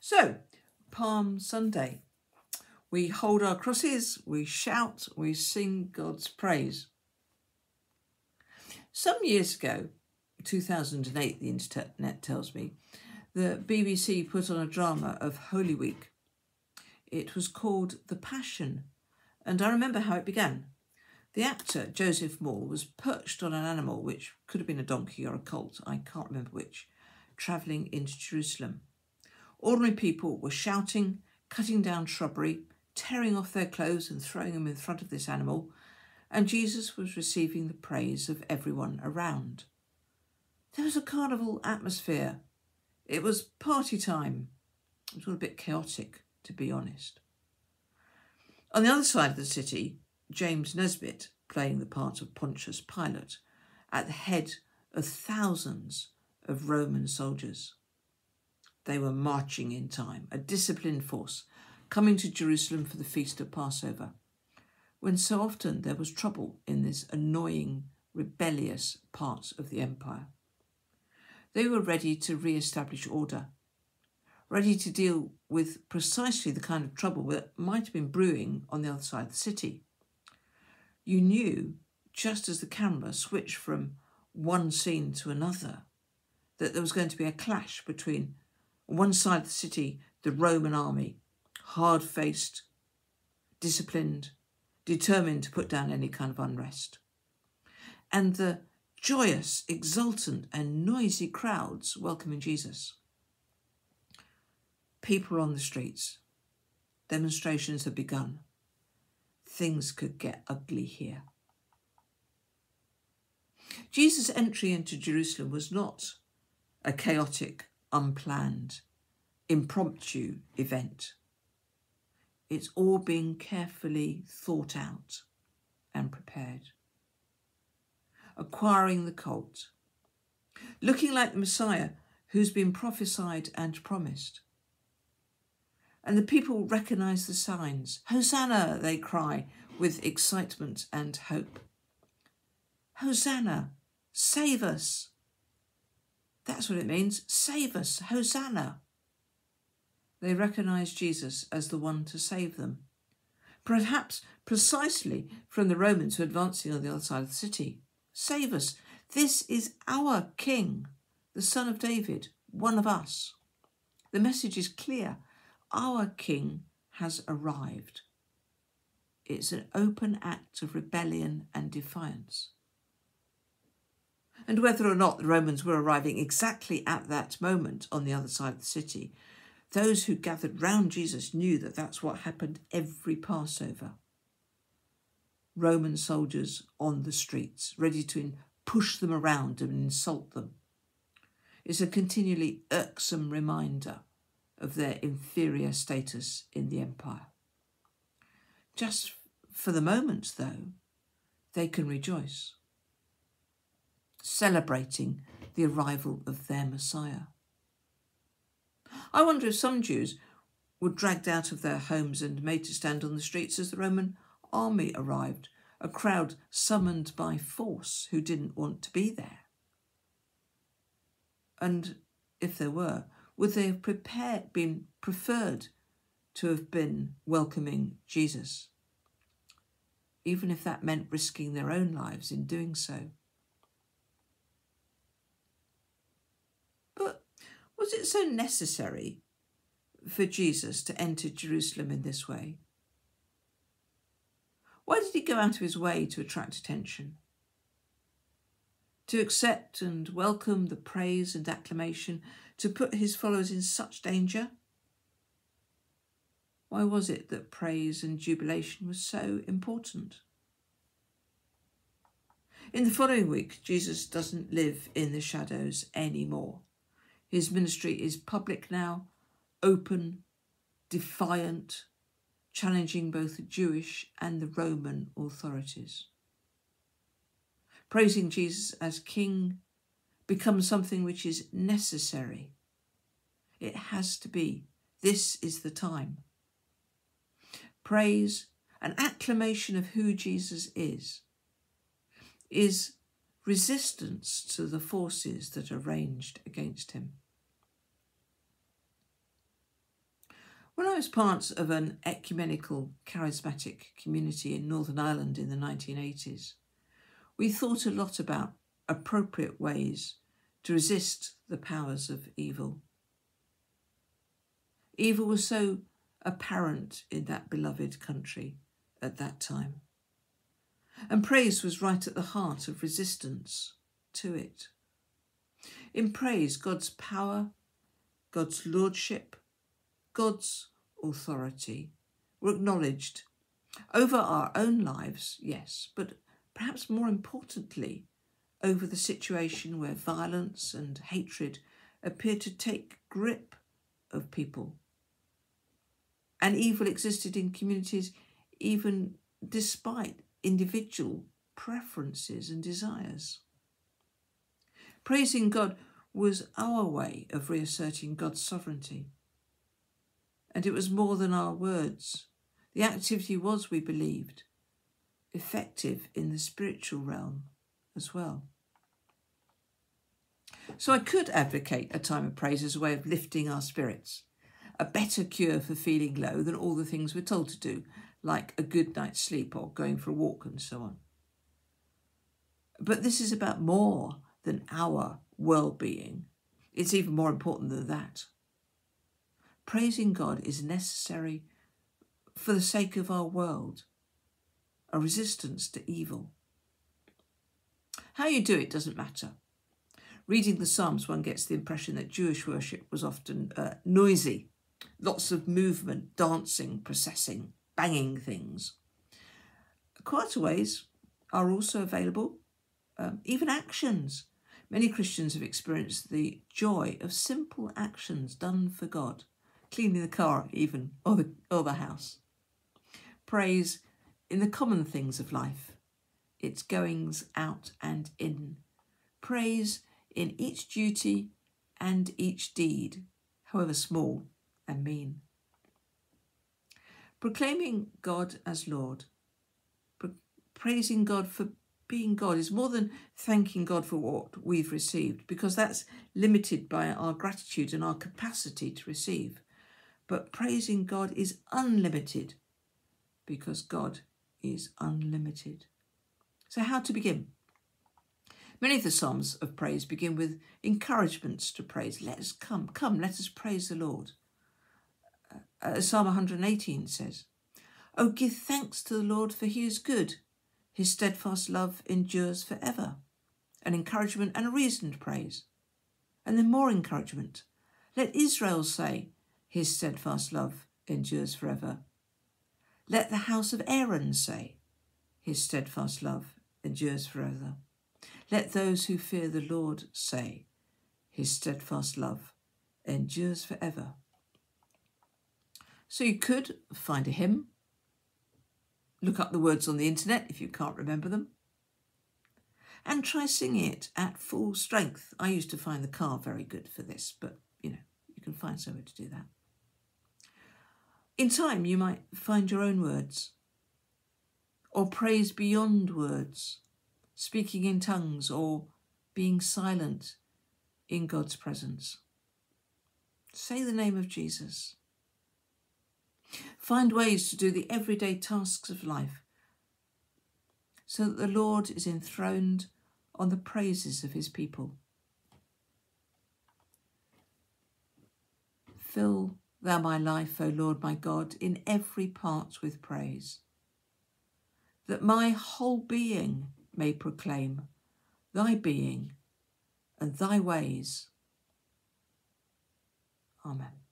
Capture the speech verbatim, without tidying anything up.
So, Palm Sunday. We hold our crosses, we shout, we sing God's praise. Some years ago, two thousand eight, the internet tells me, the B B C put on a drama of Holy Week. It was called The Passion, and I remember how it began. The actor, Joseph Moore, was perched on an animal, which could have been a donkey or a colt, I can't remember which, travelling into Jerusalem. Ordinary people were shouting, cutting down shrubbery, tearing off their clothes and throwing them in front of this animal, and Jesus was receiving the praise of everyone around. There was a carnival atmosphere. It was party time. It was all a bit chaotic, to be honest. On the other side of the city, James Nesbitt, playing the part of Pontius Pilate, at the head of thousands of Roman soldiers. They were marching in time, a disciplined force, coming to Jerusalem for the feast of Passover, when so often there was trouble in this annoying, rebellious part of the empire. They were ready to re-establish order, ready to deal with precisely the kind of trouble that might have been brewing on the other side of the city. You knew, just as the camera switched from one scene to another, that there was going to be a clash between, on one side of the city, the Roman army, hard-faced, disciplined, determined to put down any kind of unrest, and the joyous, exultant and noisy crowds welcoming Jesus. People on the streets. Demonstrations had begun. Things could get ugly here. Jesus' entry into Jerusalem was not a chaotic, unplanned, impromptu event. It's all been carefully thought out and prepared. Acquiring the colt, looking like the Messiah who's been prophesied and promised. And the people recognise the signs. Hosanna, they cry with excitement and hope. Hosanna, save us. That's what it means, save us, Hosanna. They recognise Jesus as the one to save them, perhaps precisely from the Romans who are advancing on the other side of the city. Save us. This is our King, the Son of David, one of us. The message is clear. Our King has arrived. It's an open act of rebellion and defiance. And whether or not the Romans were arriving exactly at that moment on the other side of the city, those who gathered round Jesus knew that that's what happened every Passover. Roman soldiers on the streets, ready to push them around and insult them. It's a continually irksome reminder of their inferior status in the empire. Just for the moment, though, they can rejoice, celebrating the arrival of their Messiah. I wonder if some Jews were dragged out of their homes and made to stand on the streets as the Roman army arrived, a crowd summoned by force who didn't want to be there. And if there were, would they have prepared, been preferred to have been welcoming Jesus, even if that meant risking their own lives in doing so? But was it so necessary for Jesus to enter Jerusalem in this way? Why did he go out of his way to attract attention? To accept and welcome the praise and acclamation, to put his followers in such danger? Why was it that praise and jubilation was so important? In the following week, Jesus doesn't live in the shadows anymore. His ministry is public now, open, defiant, challenging both the Jewish and the Roman authorities. Praising Jesus as King becomes something which is necessary. It has to be. This is the time. Praise, an acclamation of who Jesus is, is resistance to the forces that are ranged against him. When I was part of an ecumenical charismatic community in Northern Ireland in the nineteen eighties, we thought a lot about appropriate ways to resist the powers of evil. Evil was so apparent in that beloved country at that time, and praise was right at the heart of resistance to it. In praise, God's power, God's lordship, God's authority were acknowledged over our own lives, yes, but perhaps more importantly, over the situation where violence and hatred appeared to take grip of people. And evil existed in communities even despite individual preferences and desires. Praising God was our way of reasserting God's sovereignty. And it was more than our words. The activity was, we believed, effective in the spiritual realm as well. So I could advocate a time of praise as a way of lifting our spirits, a better cure for feeling low than all the things we're told to do, like a good night's sleep or going for a walk and so on. But this is about more than our well-being. It's even more important than that. Praising God is necessary for the sake of our world, a resistance to evil. How you do it doesn't matter. Reading the Psalms, one gets the impression that Jewish worship was often uh, noisy, lots of movement, dancing, processing, banging things. Quarterways are also available, um, even actions. Many Christians have experienced the joy of simple actions done for God, cleaning the car even, or the, or the house. Praise in the common things of life, its goings out and in. Praise in each duty and each deed, however small and mean. Proclaiming God as Lord, praising God for being God is more than thanking God for what we've received, because that's limited by our gratitude and our capacity to receive. But praising God is unlimited, because God is unlimited. So how to begin? Many of the Psalms of praise begin with encouragements to praise. Let us come, come, let us praise the Lord. Uh, Psalm one hundred eighteen says, "Oh, give thanks to the Lord, for he is good. His steadfast love endures forever." An encouragement and a reason to praise. And then more encouragement. Let Israel say, his steadfast love endures forever. Let the house of Aaron say, his steadfast love endures forever. Let those who fear the Lord say, his steadfast love endures forever. So you could find a hymn, look up the words on the internet if you can't remember them, and try singing it at full strength. I used to find the car very good for this, but you know, you can find somewhere to do that. In time, you might find your own words, or praise beyond words, speaking in tongues or being silent in God's presence. Say the name of Jesus. Find ways to do the everyday tasks of life so that the Lord is enthroned on the praises of his people. Fill thou my life, O Lord my God, in every part with praise, that my whole being may proclaim thy being and thy ways. Amen.